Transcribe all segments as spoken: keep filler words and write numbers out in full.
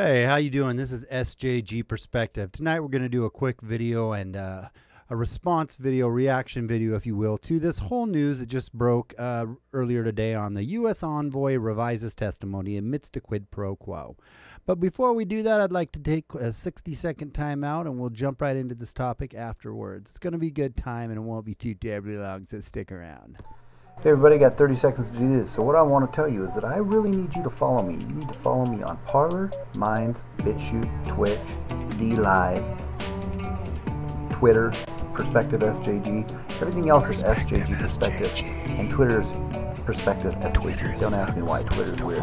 Hey, how you doing? This is S J G Perspective. Tonight we're going to do a quick video and uh, a response video, reaction video, if you will, to this whole news that just broke uh, earlier today on the U S envoy revises testimony amidst a quid pro quo. But before we do that, I'd like to take a sixty second time out and we'll jump right into this topic afterwards. It's going to be a good time and it won't be too terribly long, so stick around. Hey everybody, got thirty seconds to do this. So what I want to tell you is that I really need you to follow me. You need to follow me on Parler, Minds, BitChute, Twitch, DLive, Twitter, Perspective S J G. Everything else is S J G Perspective, S J G. And Twitter's Perspective S J G. Twitter Don't ask me why Twitter's weird.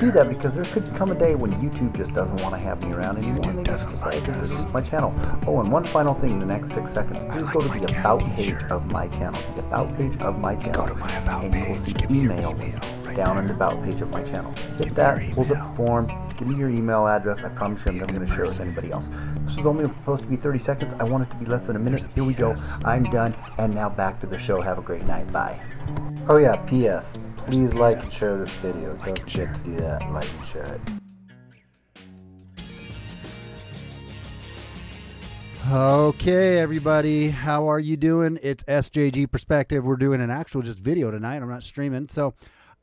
Do that because there could come a day when YouTube just doesn't want to have me around anymore. YouTube doesn't like us. My channel. Oh, and one final thing in the next six seconds. Please like go to the About page of my channel. The About page of my channel. Go to my About page. And you will see give email, me email right down there. In the About page of my channel. Hit that. Pulls up the form. Give me your email address. I promise you I'm never going to share it with anybody else. This was only supposed to be thirty seconds. I want it to be less than a minute. Here we go. I'm done. And now back to the show. Have a great night. Bye. Oh yeah, P S. Please like and share this video. Don't forget to do that. Like and share it. Okay, everybody. How are you doing? It's S J G Perspective. We're doing an actual just video tonight. I'm not streaming. So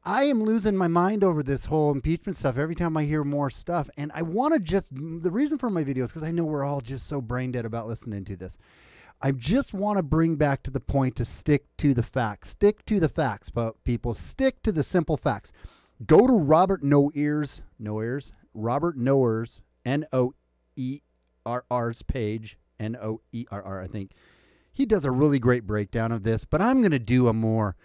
I am losing my mind over this whole impeachment stuff every time I hear more stuff. And I want to just, the reason for my video is because I know we're all just so brain dead about listening to this. I just want to bring back to the point to stick to the facts. Stick to the facts, people. Stick to the simple facts. Go to Robert Noerr's, Noerr's, Robert Noerr's, N O E R R's page, N O E R R, I think. He does a really great breakdown of this, but I'm going to do a more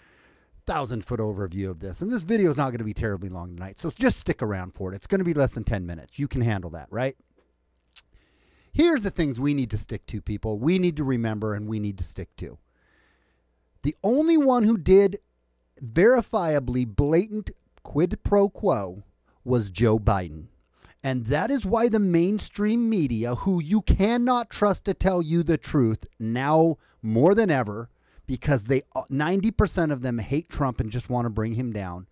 thousand foot overview of this. And this video is not going to be terribly long tonight, so just stick around for it. It's going to be less than ten minutes. You can handle that, right? Here's the things we need to stick to, people. We need to remember and we need to stick to. The only one who did verifiably blatant quid pro quo was Joe Biden. And that is why the mainstream media, who you cannot trust to tell you the truth now more than ever, because they ninety percent of them hate Trump and just want to bring him down,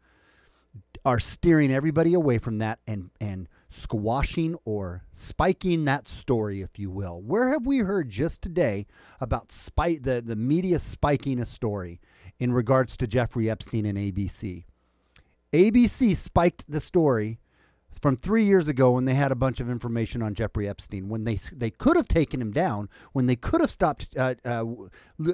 are steering everybody away from that and and squashing or spiking that story, if you will. Where have we heard just today about spite the, the media spiking a story in regards to Jeffrey Epstein and A B C? A B C spiked the story from three years ago when they had a bunch of information on Jeffrey Epstein, when they they could have taken him down, when they could have stopped uh, uh,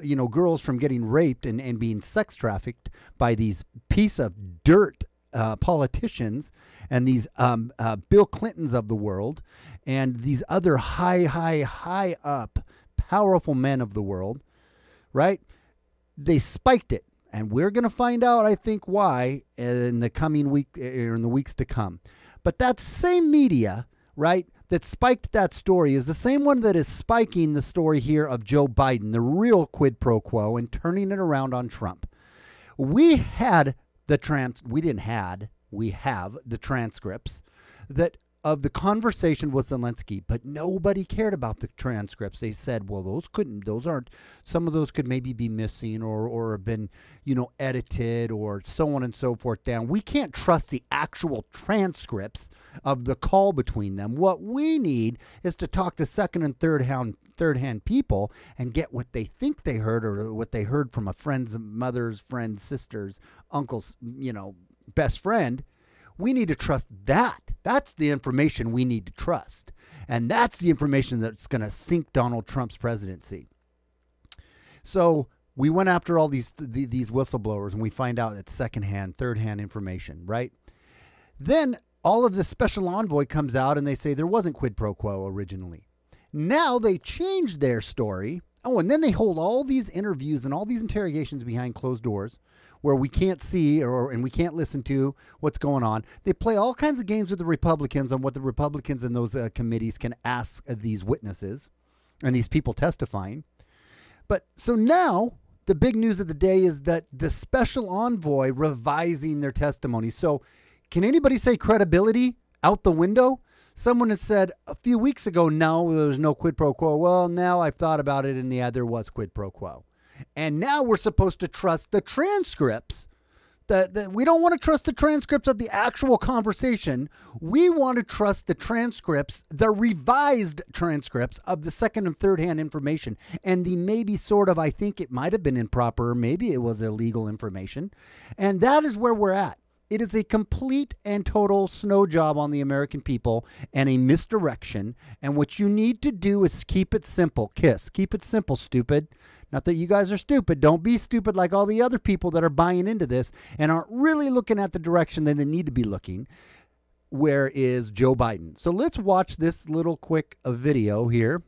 you know, girls from getting raped and, and being sex trafficked by these piece of dirt Uh, politicians and these um, uh, Bill Clintons of the world and these other high, high, high up powerful men of the world, right? They spiked it. And we're going to find out, I think, why in the coming week or in the weeks to come. But that same media, right, that spiked that story is the same one that is spiking the story here of Joe Biden, the real quid pro quo, and turning it around on Trump. We had The trans we didn't had we have the transcripts that of the conversation with Zelensky, but nobody cared about the transcripts. They said, well, those couldn't, those aren't, some of those could maybe be missing or or have been, you know, edited or so on and so forth down. We can't trust the actual transcripts of the call between them. What we need is to talk to second and third hand third hand people and get what they think they heard or what they heard from a friend's mother's friend, sister's uncle's, you know, best friend. We need to trust that. That's the information we need to trust. And that's the information that's going to sink Donald Trump's presidency. So we went after all these, th these whistleblowers, and we find out it's secondhand, third-hand information, right? Then all of the special envoy comes out, and they say there wasn't quid pro quo originally. Now they changed their story. Oh, and then they hold all these interviews and all these interrogations behind closed doors where we can't see or and we can't listen to what's going on. They play all kinds of games with the Republicans on what the Republicans in those uh, committees can ask of these witnesses and these people testifying. But so now the big news of the day is that the special envoy revising their testimony. So can anybody say credibility out the window? Someone had said a few weeks ago, no, there was no quid pro quo. Well, now I've thought about it, and yeah, there was quid pro quo. And now we're supposed to trust the transcripts that, that we don't want to trust the transcripts of the actual conversation. We want to trust the transcripts, the revised transcripts of the second and third hand information and the maybe sort of, I think it might have been improper, maybe it was illegal information. And that is where we're at. It is a complete and total snow job on the American people and a misdirection. And what you need to do is keep it simple. Kiss. Keep it simple, stupid. Not that you guys are stupid. Don't be stupid like all the other people that are buying into this and aren't really looking at the direction that they need to be looking. Where is Joe Biden? So let's watch this little quick video here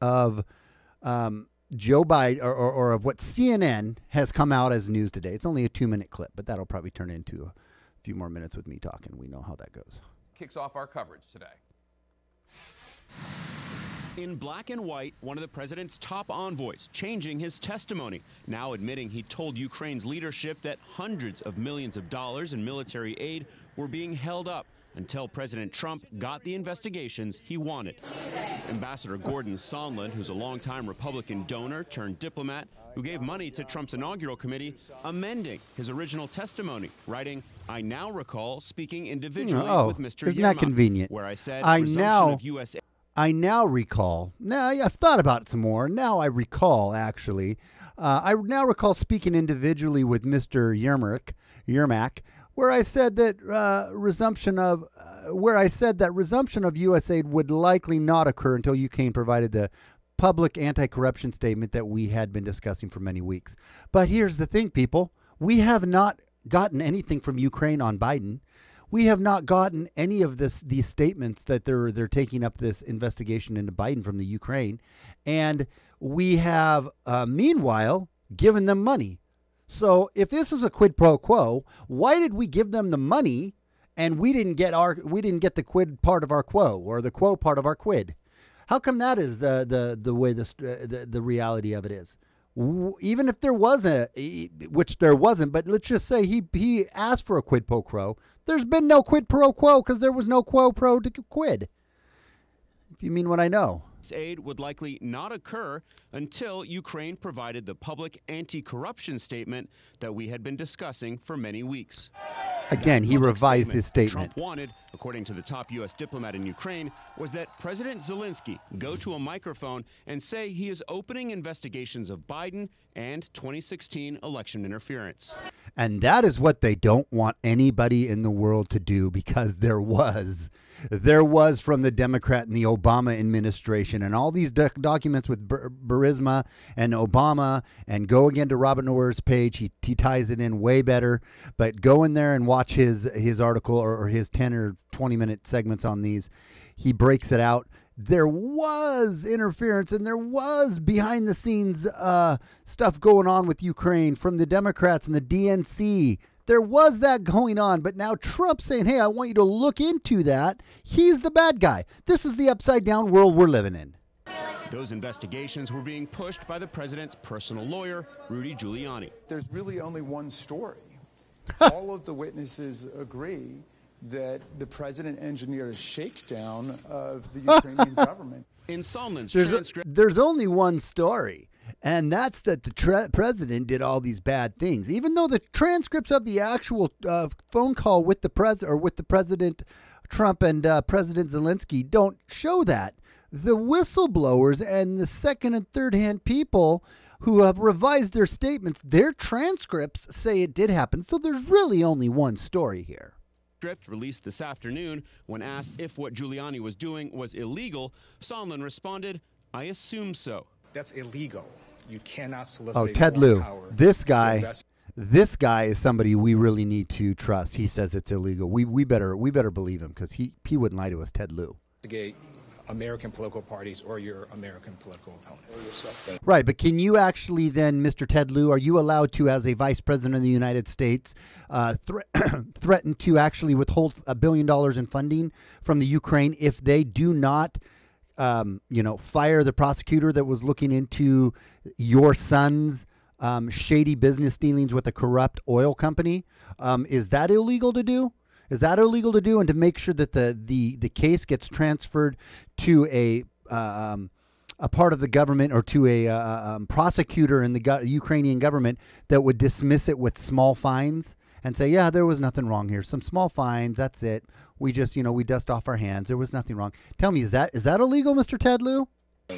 of um, Joe Biden, or, or, or of what C N N has come out as news today. It's only a two-minute clip, but that'll probably turn into a few more minutes with me talking. We know how that goes. Kicks off our coverage today. In black and white, one of the president's top envoys changing his testimony, now admitting he told Ukraine's leadership that hundreds of millions of dollars in military aid were being held up until President Trump got the investigations he wanted. Ambassador Gordon Sondland, who's a longtime Republican donor turned diplomat, who gave money to Trump's inaugural committee, amending his original testimony, writing, I now recall speaking individually oh, with Mister Yermak, not convenient. Where I said I now, of U S A I D. I now recall, now I've thought about it some more, now I recall actually, uh, I now recall speaking individually with Mister Yermak, Yermak, where I said that uh, resumption of uh, where I said that resumption of U S A I D would likely not occur until Ukraine provided the public anti-corruption statement that we had been discussing for many weeks. But here's the thing, people. We have not gotten anything from Ukraine on Biden. We have not gotten any of this these statements that they're they're taking up this investigation into Biden from the Ukraine, and we have uh, meanwhile given them money. So if this was a quid pro quo, why did we give them the money and we didn't get our we didn't get the quid part of our quo or the quo part of our quid? How come that is the the the way this, uh, the the reality of it is? Even if there was a, which there wasn't, but let's just say he he asked for a quid pro quo. There's been no quid pro quo because there was no quo pro to quid. If you mean what I know. Aid would likely not occur until Ukraine provided the public anti-corruption statement that we had been discussing for many weeks. Again, he revised his statement. Trump wanted, according to the top U S diplomat in Ukraine, was that President Zelensky go to a microphone and say he is opening investigations of Biden and twenty sixteen election interference. And that is what they don't want anybody in the world to do, because there was, there was from the Democrat and the Obama administration and all these doc documents with Bur Burisma and Obama, and go again to Robert Noerr's page. He, he ties it in way better, but go in there and watch his, his article or, or his ten or twenty minute segments on these. He breaks it out. There was interference and there was behind the scenes uh, stuff going on with Ukraine from the Democrats and the D N C. There was that going on, but now Trump's saying, hey, I want you to look into that. He's the bad guy. This is the upside down world we're living in. Those investigations were being pushed by the president's personal lawyer, Rudy Giuliani. There's really only one story. All of the witnesses agree that the president engineered a shakedown of the Ukrainian government. In Sondland's transcript, there's only one story, and that's that the president did all these bad things. Even though the transcripts of the actual uh, phone call with the pres or with the President Trump and uh, President Zelensky don't show that, the whistleblowers and the second and third hand people who have revised their statements, their transcripts say it did happen. So there's really only one story here. Released this afternoon, when asked if what Giuliani was doing was illegal, Sondland responded, I assume so. That's illegal. You cannot solicit. Oh, Ted Lieu. This guy, this guy is somebody we really need to trust. He says it's illegal. We, we better we better believe him, because he, he wouldn't lie to us, Ted Lieu. American political parties or your American political opponent. Right, but can you actually then, Mister Ted Lieu, are you allowed to, as a vice president of the United States, uh, thre threaten to actually withhold a billion dollars in funding from the Ukraine if they do not, um, you know, fire the prosecutor that was looking into your son's um, shady business dealings with a corrupt oil company? Um, is that illegal to do? Is that illegal to do, and to make sure that the the, the case gets transferred to a um, a part of the government or to a uh, um, prosecutor in the go- Ukrainian government that would dismiss it with small fines and say, yeah, there was nothing wrong here. Some small fines. That's it. We just, you know, we dust off our hands. There was nothing wrong. Tell me, is that is that illegal, Mister Ted Lieu?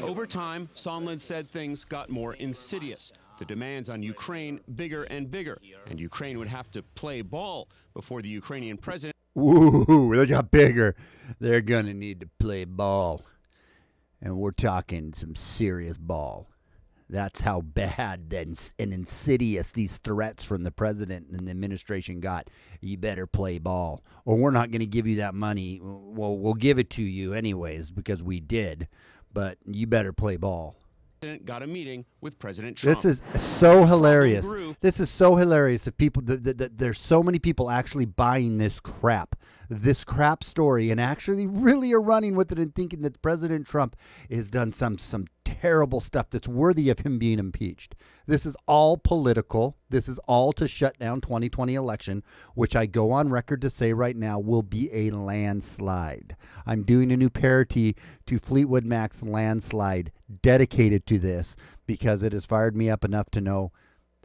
Over time, Sondland said things got more insidious. The demands on Ukraine bigger and bigger, and Ukraine would have to play ball before the Ukrainian president. Ooh, they got bigger. They're going to need to play ball. And we're talking some serious ball. That's how bad and insidious these threats from the president and the administration got. You better play ball, or we're not going to give you that money. Well, we'll give it to you anyways because we did, but you better play ball. Got a meeting with President Trump. This is so hilarious. This is so hilarious. If people, the, the, the, there's so many people actually buying this crap, this crap story, and actually really are running with it and thinking that President Trump has done some some terrible stuff that's worthy of him being impeached. This is all political. This is all to shut down twenty twenty election, which I go on record to say right now will be a landslide. I'm doing a new parody to Fleetwood Mac's Landslide dedicated to this because it has fired me up enough to know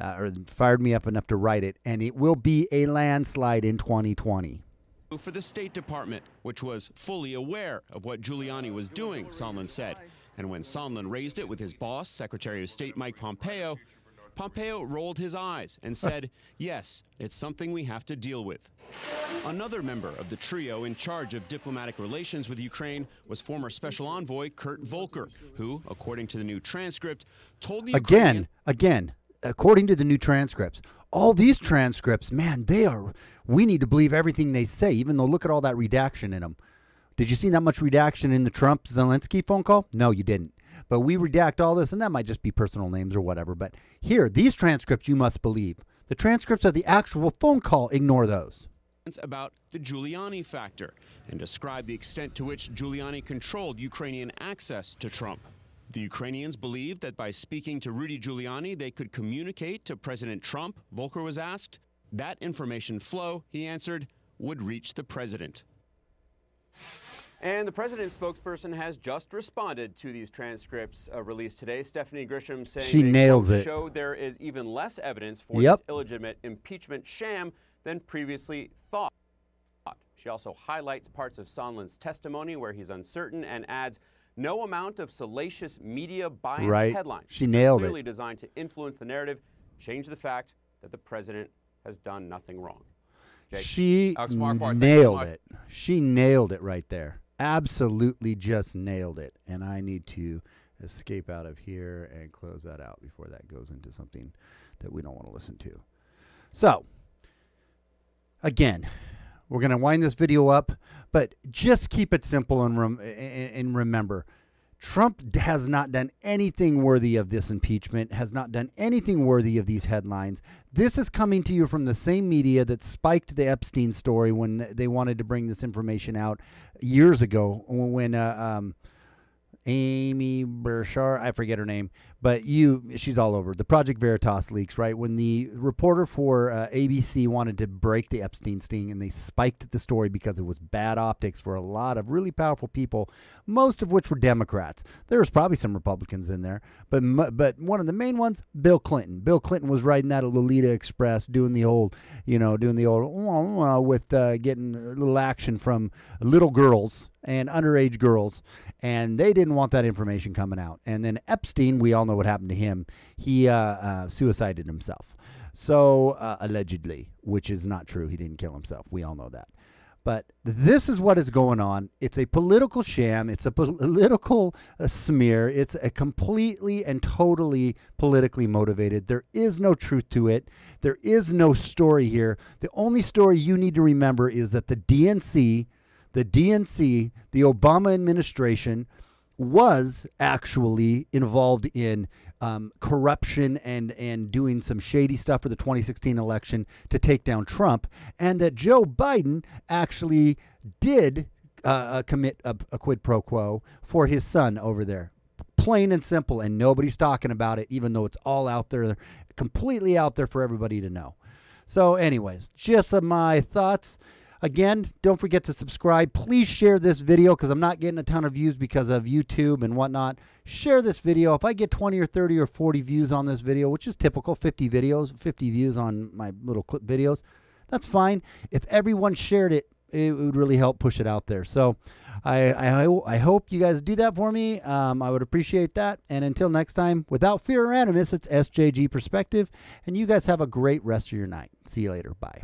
uh, or fired me up enough to write it. And it will be a landslide in twenty twenty. For the State Department, which was fully aware of what Giuliani was doing, Sondland said. And when Sondland raised it with his boss, Secretary of State Mike Pompeo, Pompeo rolled his eyes and said, yes, it's something we have to deal with. Another member of the trio in charge of diplomatic relations with Ukraine was former Special Envoy Kurt Volker, who, according to the new transcript, told the Again, again, according to the new transcripts, all these transcripts, man, they are, we need to believe everything they say, even though look at all that redaction in them. Did you see that much redaction in the Trump-Zelensky phone call? No, you didn't. But we redact all this, and that might just be personal names or whatever. But here, these transcripts you must believe. The transcripts of the actual phone call, ignore those. About the Giuliani factor and describe the extent to which Giuliani controlled Ukrainian access to Trump. The Ukrainians believed that by speaking to Rudy Giuliani, they could communicate to President Trump, Volker was asked. That information flow, he answered, would reach the president. And the president's spokesperson has just responded to these transcripts uh, released today. Stephanie Grisham saying she nails it. Showed there is even less evidence for yep. this illegitimate impeachment sham than previously thought. She also highlights parts of Sondland's testimony where he's uncertain and adds no amount of salacious media biased right. headlines. She nailed clearly it. Clearly designed to influence the narrative, change the fact that the president has done nothing wrong. Jake. She nailed it. She nailed it right there. Absolutely just nailed it. And I need to escape out of here and close that out before that goes into something that we don't want to listen to. So, again, we're going to wind this video up, but just keep it simple and, rem and remember, Trump has not done anything worthy of this impeachment, has not done anything worthy of these headlines. This is coming to you from the same media that spiked the Epstein story when they wanted to bring this information out years ago when uh, um, Amy Bershar, I forget her name, but you, she's all over. The Project Veritas leaks, right? When the reporter for uh, A B C wanted to break the Epstein sting and they spiked the story because it was bad optics for a lot of really powerful people, most of which were Democrats. There was probably some Republicans in there, but but one of the main ones, Bill Clinton. Bill Clinton was riding that at Lolita Express, doing the old, you know, doing the old uh, with uh, getting a little action from little girls and underage girls, and they didn't want that information coming out. And then Epstein, we all know what happened to him. He uh, uh, suicided himself. So, uh, allegedly, which is not true. He didn't kill himself. We all know that. But this is what is going on. It's a political sham. It's a political uh, smear. It's a completely and totally politically motivated. There is no truth to it. There is no story here. The only story you need to remember is that the D N C... The D N C, the Obama administration, was actually involved in um, corruption and, and doing some shady stuff for the twenty sixteen election to take down Trump, and that Joe Biden actually did uh, commit a, a quid pro quo for his son over there. Plain and simple, and nobody's talking about it, even though it's all out there, completely out there for everybody to know. So anyways, just my thoughts. Again, don't forget to subscribe. Please share this video because I'm not getting a ton of views because of YouTube and whatnot. Share this video. If I get twenty or thirty or forty views on this video, which is typical, fifty videos, fifty views on my little clip videos, that's fine. If everyone shared it, it would really help push it out there. So I, I, I hope you guys do that for me. Um, I would appreciate that. And until next time, without fear or animus, it's S J G Perspective. And you guys have a great rest of your night. See you later. Bye.